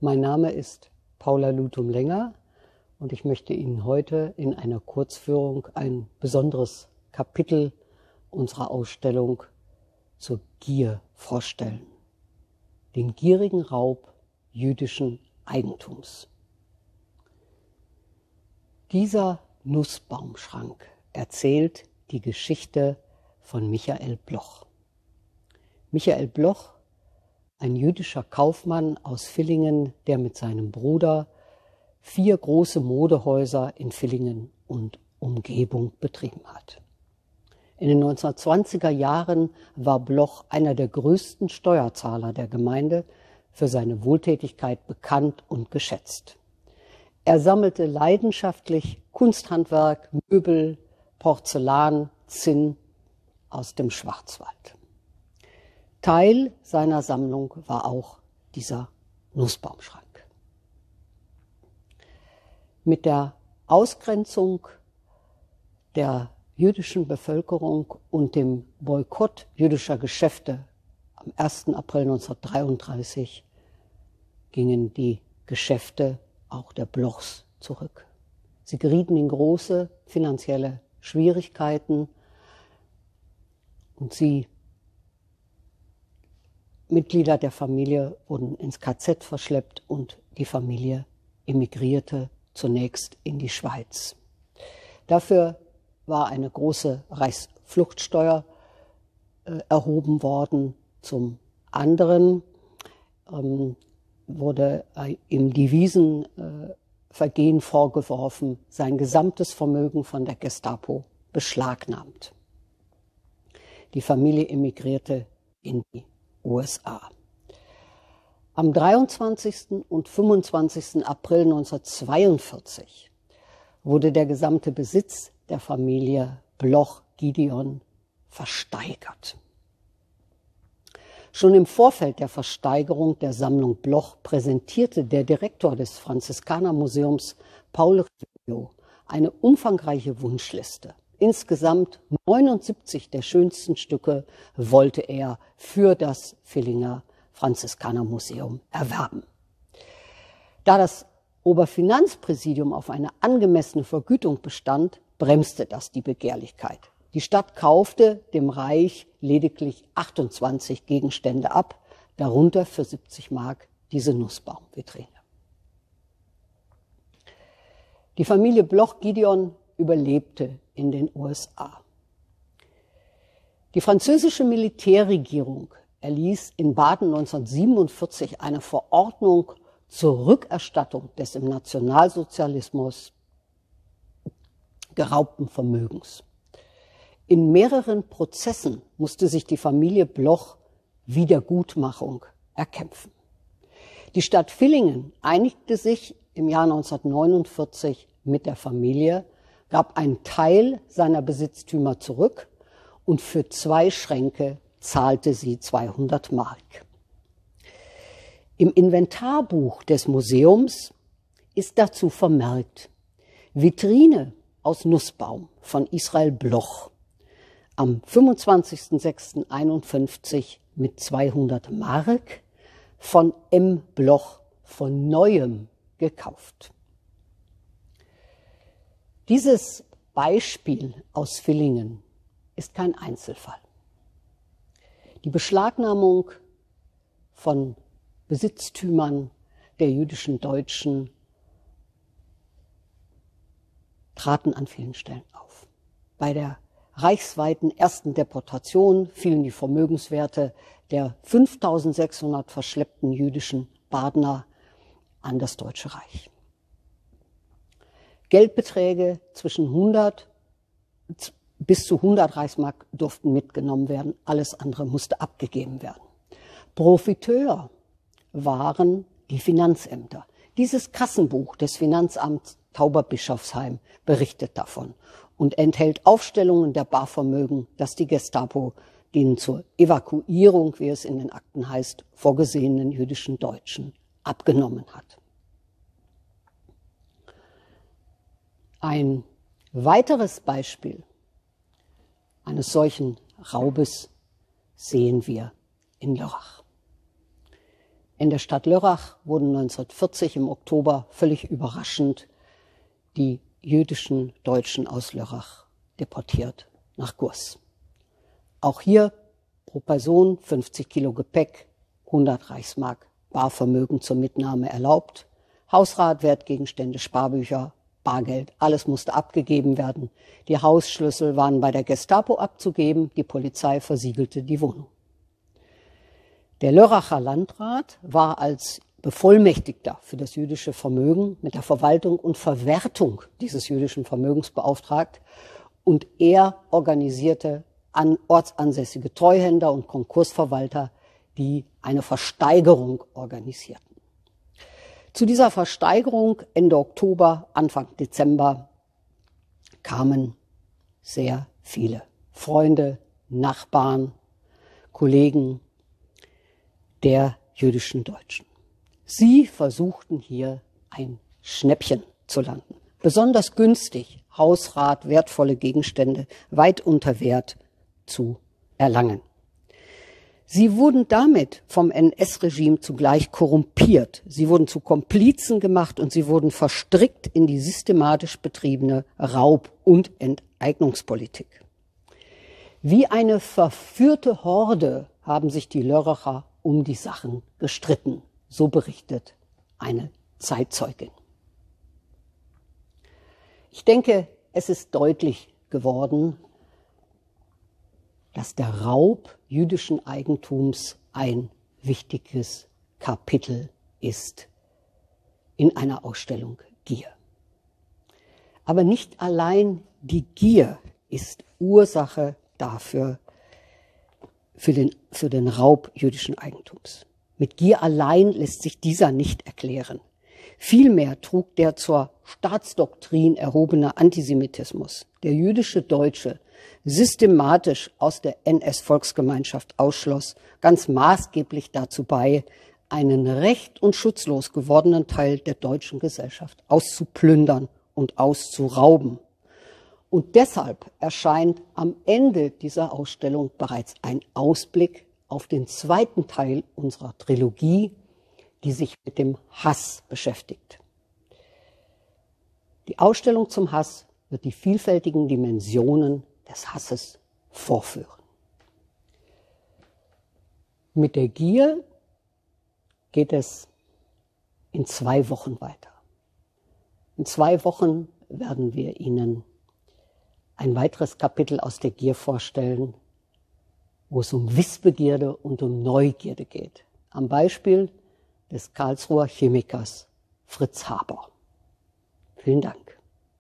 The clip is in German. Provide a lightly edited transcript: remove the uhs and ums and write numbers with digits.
Mein Name ist Paula Lutum-Lenger und ich möchte Ihnen heute in einer Kurzführung ein besonderes Kapitel unserer Ausstellung zur Gier vorstellen. Den gierigen Raub jüdischen Eigentums. Dieser Nussbaumschrank erzählt die Geschichte von Michael Bloch. Michael Bloch, ein jüdischer Kaufmann aus Villingen, der mit seinem Bruder 4 große Modehäuser in Villingen und Umgebung betrieben hat. In den 1920er Jahren war Bloch einer der größten Steuerzahler der Gemeinde, für seine Wohltätigkeit bekannt und geschätzt. Er sammelte leidenschaftlich Kunsthandwerk, Möbel, Porzellan, Zinn aus dem Schwarzwald. Teil seiner Sammlung war auch dieser Nussbaumschrank. Mit der Ausgrenzung der jüdischen Bevölkerung und dem Boykott jüdischer Geschäfte am 1. April 1933 gingen die Geschäfte auch der Blochs zurück. Sie gerieten in große finanzielle Schwierigkeiten und Mitglieder der Familie wurden ins KZ verschleppt und die Familie emigrierte zunächst in die Schweiz. Dafür war eine große Reichsfluchtsteuer erhoben worden. Zum anderen wurde im Devisenvergehen vorgeworfen, sein gesamtes Vermögen von der Gestapo beschlagnahmt. Die Familie emigrierte in die USA. Am 23. und 25. April 1942 wurde der gesamte Besitz der Familie Bloch-Gideon versteigert. Schon im Vorfeld der Versteigerung der Sammlung Bloch präsentierte der Direktor des Franziskanermuseums, Paul Riot, eine umfangreiche Wunschliste. Insgesamt 79 der schönsten Stücke wollte er für das Villinger Franziskanermuseum erwerben. Da das Oberfinanzpräsidium auf eine angemessene Vergütung bestand, bremste das die Begehrlichkeit. Die Stadt kaufte dem Reich lediglich 28 Gegenstände ab, darunter für 70 Mark diese Nussbaumvitrine. Die Familie Bloch-Gideon überlebte in den USA. Die französische Militärregierung erließ in Baden 1947 eine Verordnung zur Rückerstattung des im Nationalsozialismus geraubten Vermögens. In mehreren Prozessen musste sich die Familie Bloch Wiedergutmachung erkämpfen. Die Stadt Villingen einigte sich im Jahr 1949 mit der Familie, gab einen Teil seiner Besitztümer zurück und für 2 Schränke zahlte sie 200 Mark. Im Inventarbuch des Museums ist dazu vermerkt: Vitrine aus Nussbaum von Israel Bloch, am 25.06.51 mit 200 Mark von M. Bloch von Neuem gekauft. Dieses Beispiel aus Villingen ist kein Einzelfall. Die Beschlagnahmung von Besitztümern der jüdischen Deutschen traten an vielen Stellen auf. Bei der reichsweiten ersten Deportation fielen die Vermögenswerte der 5.600 verschleppten jüdischen Badener an das Deutsche Reich. Geldbeträge zwischen 100 bis zu 100 Reichsmark durften mitgenommen werden, alles andere musste abgegeben werden. Profiteur waren die Finanzämter. Dieses Kassenbuch des Finanzamts Tauberbischofsheim berichtet davon und enthält Aufstellungen der Barvermögen, das die Gestapo den zur Evakuierung, wie es in den Akten heißt, vorgesehenen jüdischen Deutschen abgenommen hat. Ein weiteres Beispiel eines solchen Raubes sehen wir in Lörrach. In der Stadt Lörrach wurden 1940 im Oktober völlig überraschend die jüdischen Deutschen aus Lörrach deportiert nach Gurs. Auch hier pro Person 50 Kilo Gepäck, 100 Reichsmark Barvermögen zur Mitnahme erlaubt, Hausrat, Wertgegenstände, Sparbücher, Bargeld, alles musste abgegeben werden. Die Hausschlüssel waren bei der Gestapo abzugeben, die Polizei versiegelte die Wohnung. Der Lörracher Landrat war als Bevollmächtigter für das jüdische Vermögen mit der Verwaltung und Verwertung dieses jüdischen Vermögens beauftragt und er organisierte ortsansässige Treuhänder und Konkursverwalter, die eine Versteigerung organisierten. Zu dieser Versteigerung Ende Oktober, Anfang Dezember kamen sehr viele Freunde, Nachbarn, Kollegen der jüdischen Deutschen. Sie versuchten hier ein Schnäppchen zu landen. Besonders günstig Hausrat, wertvolle Gegenstände weit unter Wert zu erlangen. Sie wurden damit vom NS-Regime zugleich korrumpiert. Sie wurden zu Komplizen gemacht und sie wurden verstrickt in die systematisch betriebene Raub- und Enteignungspolitik. Wie eine verführte Horde haben sich die Lörracher um die Sachen gestritten, so berichtet eine Zeitzeugin. Ich denke, es ist deutlich geworden, dass der Raub jüdischen Eigentums ein wichtiges Kapitel ist in einer Ausstellung Gier. Aber nicht allein die Gier ist Ursache dafür, für den Raub jüdischen Eigentums. Mit Gier allein lässt sich dieser nicht erklären. Vielmehr trug der zur Staatsdoktrin erhobene Antisemitismus, der jüdische Deutsche, systematisch aus der NS-Volksgemeinschaft ausschloss, ganz maßgeblich dazu bei, einen recht- und schutzlos gewordenen Teil der deutschen Gesellschaft auszuplündern und auszurauben. Und deshalb erscheint am Ende dieser Ausstellung bereits ein Ausblick auf den zweiten Teil unserer Trilogie, die sich mit dem Hass beschäftigt. Die Ausstellung zum Hass wird die vielfältigen Dimensionen des Hasses vorführen. Mit der Gier geht es in 2 Wochen weiter. In 2 Wochen werden wir Ihnen ein weiteres Kapitel aus der Gier vorstellen, wo es um Wissbegierde und um Neugierde geht. Am Beispiel des Karlsruher Chemikers Fritz Haber. Vielen Dank.